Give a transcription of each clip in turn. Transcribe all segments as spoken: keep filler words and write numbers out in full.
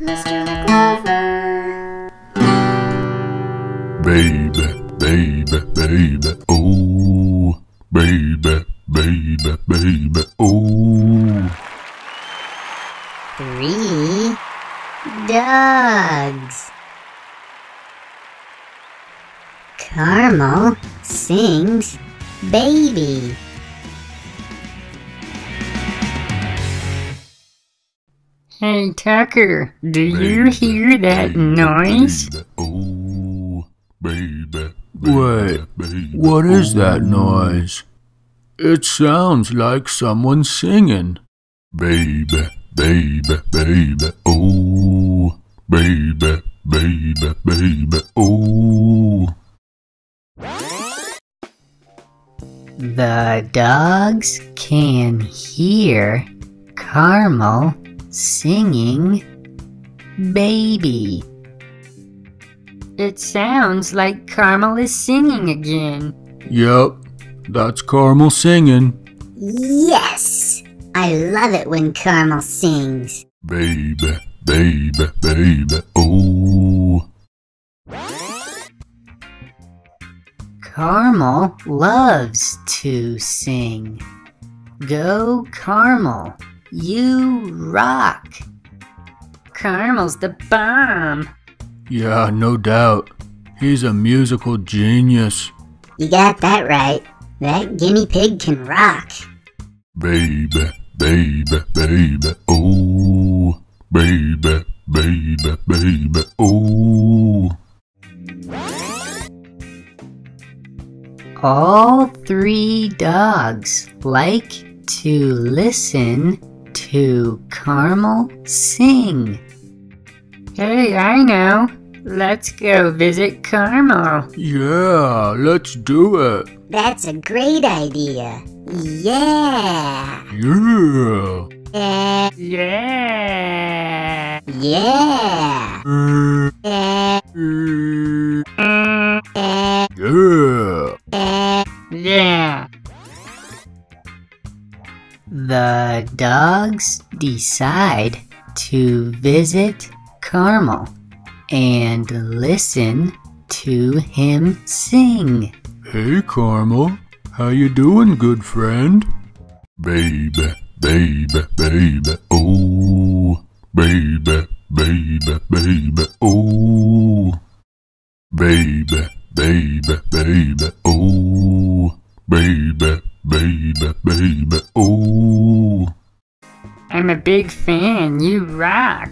Mister McGlover. Baby, baby, baby, oh. Baby, baby, baby, oh. Three dogs. Caramel sings Baby. Hey Tucker, do baby, you hear that baby, noise? Baby, oh, baby, baby, Wait, baby, what oh. is that noise? It sounds like someone singing. Baby, baby, baby, oh, baby, baby, baby, oh. The dogs can hear Caramel singing Baby. It sounds like Caramel is singing again. Yep, that's Caramel singing. Yes! I love it when Caramel sings. Baby, baby, baby, oh. Caramel loves to sing. Go Caramel, you rock. Caramel's the bomb. Yeah, no doubt. He's a musical genius. You got that right. That guinea pig can rock. Baby, baby, baby, oh. Baby, baby, baby, oh. All three dogs like to listen to Caramel sing. Hey, I know. Let's go visit Caramel. Yeah, let's do it. That's a great idea. Yeah. Yeah. Yeah. Yeah. Yeah. Uh, uh, uh, uh, yeah. Yeah. The dogs decide to visit Caramel and listen to him sing. Hey Caramel, how you doing, good friend? Baby, baby, baby, oh. Baby, baby, baby, oh. Baby, baby, baby, oh. Baby, baby, baby, oh. I'm a big fan. You rock.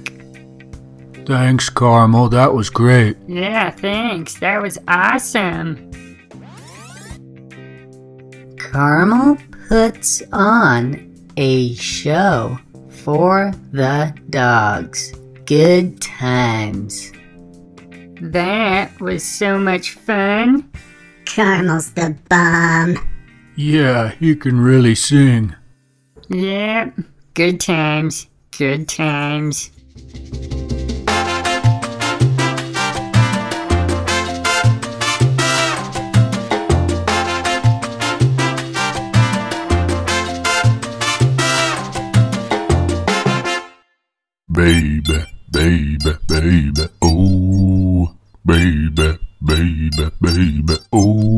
Thanks, Caramel. That was great. Yeah, thanks. That was awesome. Caramel puts on a show for the dogs. Good times. That was so much fun. Caramel's the bomb. Yeah, he can really sing. Yeah, good times, good times. Baby, baby, baby, oh. Baby, baby, baby, oh.